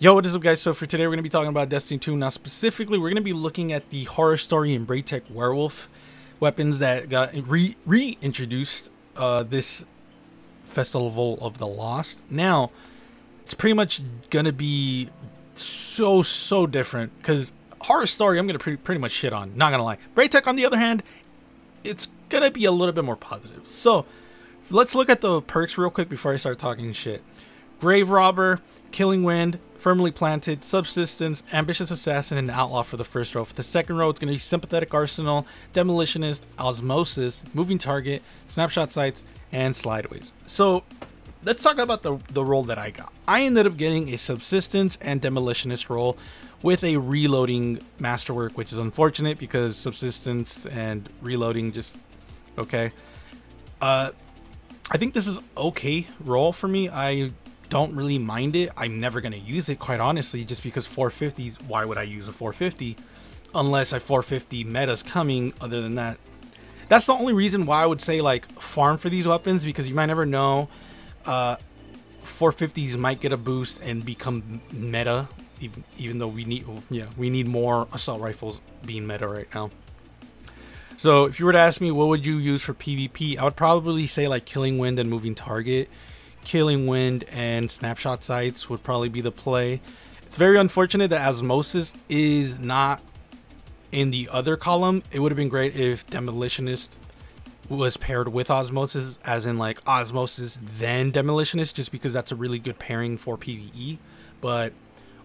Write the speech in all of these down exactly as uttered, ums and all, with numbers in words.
Yo, what is up guys? So for today we're going to be talking about Destiny two. Now specifically we're going to be looking at the Horror Story and Braytech Werewolf weapons that got re reintroduced uh, this Festival of the Lost. Now it's pretty much going to be so so different because Horror Story I'm going to pre pretty much shit on, not going to lie. Braytech on the other hand, it's going to be a little bit more positive. So let's look at the perks real quick before I start talking shit. Grave Robber, Killing Wind, Firmly Planted, Subsistence, Ambitious Assassin, and Outlaw for the first row. For the second row, it's going to be Sympathetic Arsenal, Demolitionist, Osmosis, Moving Target, Snapshot Sights, and Slideways. So let's talk about the, the role that I got. I ended up getting a Subsistence and Demolitionist role with a Reloading Masterwork, which is unfortunate because Subsistence and Reloading just, okay. Uh, I think this is okay role for me. I don't really mind it. I'm never going to use it, quite honestly, just because four fifties, why would I use a four fifty unless a four fifty meta's coming? Other than that, that's the only reason why I would say like farm for these weapons, because you might never know, uh, four fifties might get a boost and become meta, even, even though we need, yeah, we need more assault rifles being meta right now. So if you were to ask me, what would you use for PvP? I would probably say like Killing Wind and Moving Target. Killing Wind and Snapshot Sights would probably be the play. It's very unfortunate that Osmosis is not in the other column. It would have been great if Demolitionist was paired with Osmosis, as in like Osmosis then Demolitionist, just because that's a really good pairing for PvE. But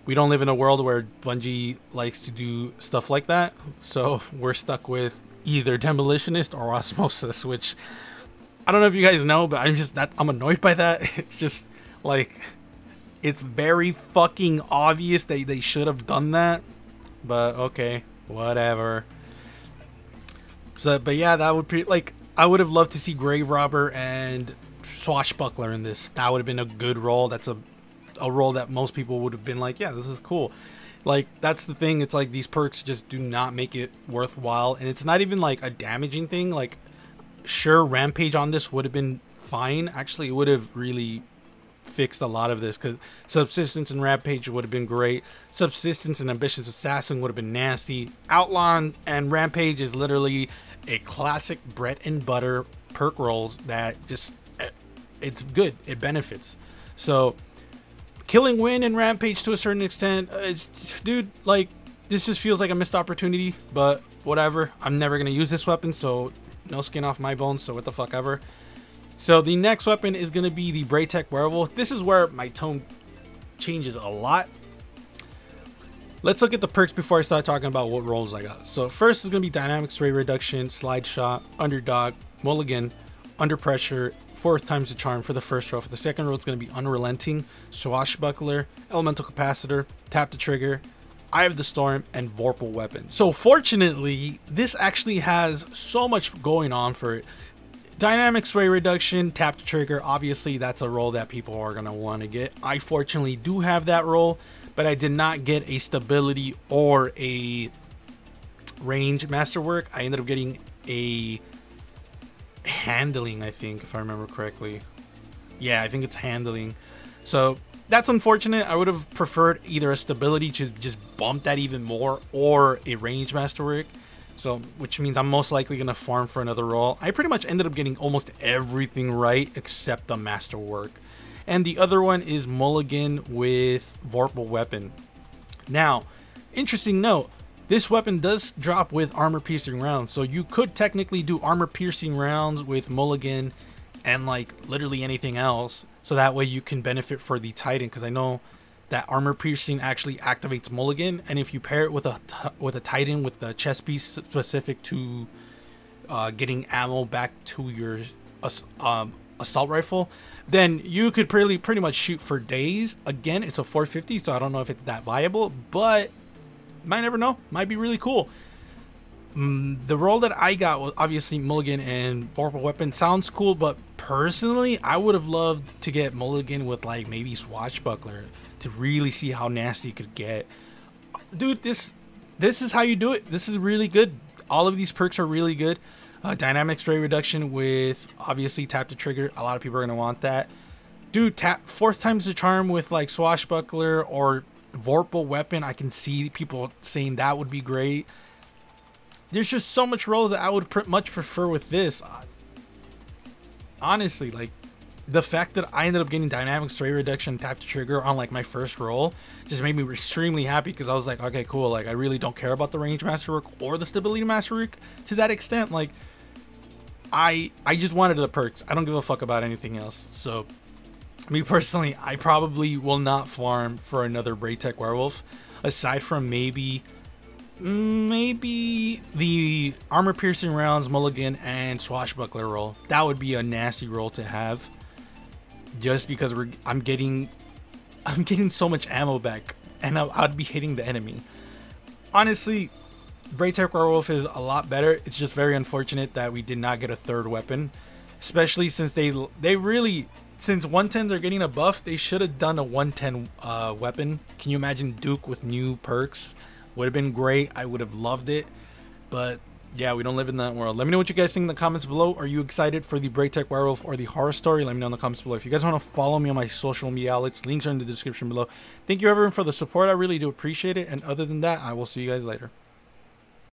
we don't live in a world where Bungie likes to do stuff like that, so we're stuck with either Demolitionist or Osmosis, which I don't know if you guys know, but I'm just that I'm annoyed by that. It's just like, it's very fucking obvious that they should have done that, but okay, whatever. So, but yeah, that would be like, I would have loved to see Grave Robber and Swashbuckler in this. That would have been a good role. That's a, a role that most people would have been like, yeah, this is cool. Like, that's the thing. It's like these perks just do not make it worthwhile. And it's not even like a damaging thing. Like, sure, Rampage on this would have been fine. Actually, it would have really fixed a lot of this, because Subsistence and Rampage would have been great. Subsistence and Ambitious Assassin would have been nasty. Outlaw and Rampage is literally a classic bread and butter perk rolls that just, it's good, it benefits. So Killing Wind and Rampage to a certain extent, it's, dude, like, this just feels like a missed opportunity, but whatever. I'm never going to use this weapon, so no skin off my bones, so what the fuck ever. So the next weapon is going to be the Braytech Werewolf. This is where my tone changes a lot. Let's look at the perks before I start talking about what roles I got. So first is going to be Dynamic Sway Reduction, Slideshot, Underdog, Mulligan, Under Pressure, Fourth Times the Charm for the first row. For the second row, it's going to be Unrelenting, Swashbuckler, Elemental Capacitor, Tap the Trigger, Eye of the Storm, and Vorpal Weapon. So fortunately, this actually has so much going on for it. Dynamic Sway Reduction, Tap the Trigger, obviously that's a role that people are going to want to get. I fortunately do have that role, but I did not get a stability or a range masterwork. I ended up getting a handling, I think, if I remember correctly. Yeah, I think it's handling. So that's unfortunate. I would have preferred either a stability to just bump that even more, or a range masterwork. So, which means I'm most likely going to farm for another role. I pretty much ended up getting almost everything right except the masterwork. And the other one is Mulligan with Vorpal Weapon. Now, interesting note, this weapon does drop with armor piercing rounds. So you could technically do armor piercing rounds with Mulligan and like literally anything else, so that way you can benefit for the Titan, because I know that armor piercing actually activates Mulligan, and if you pair it with a with a Titan with the chest piece specific to uh, getting ammo back to your uh, um, assault rifle, then you could pretty pretty much shoot for days. Again, it's a four fifty, so I don't know if it's that viable, but might never know. Might be really cool. Mm, the role that I got was obviously Mulligan and Vorpal Weapon. Sounds cool, but personally, I would have loved to get Mulligan with like maybe Swashbuckler to really see how nasty it could get. Dude, this this is how you do it. This is really good. All of these perks are really good. Uh, Dynamic Stray Reduction with obviously Tap to Trigger. A lot of people are gonna want that. Dude, tap Fourth Times the Charm with like Swashbuckler or Vorpal Weapon, I can see people saying that would be great. There's just so much roles that I would pr much prefer with this. Honestly, like, the fact that I ended up getting Dynamic Sway Reduction, Tap the Trigger on, like, my first roll just made me extremely happy, because I was like, okay, cool. Like, I really don't care about the Range Masterwork or the Stability Masterwork to that extent. Like, I, I just wanted the perks. I don't give a fuck about anything else. So, me personally, I probably will not farm for another Braytech Werewolf, aside from maybe, maybe the Armor Piercing Rounds, Mulligan, and Swashbuckler roll. That would be a nasty roll to have, just because we're I'm getting, I'm getting so much ammo back, and I, I'd be hitting the enemy. Honestly, Braytech Werewolf is a lot better. It's just very unfortunate that we did not get a third weapon, especially since they they really. Since one tens are getting a buff, they should have done a one ten uh, weapon. Can you imagine Duke with new perks? Would have been great. I would have loved it. But yeah, we don't live in that world. Let me know what you guys think in the comments below. Are you excited for the Braytech Werewolf or the Horror Story? Let me know in the comments below. If you guys want to follow me on my social media outlets, links are in the description below. Thank you everyone for the support. I really do appreciate it. And other than that, I will see you guys later.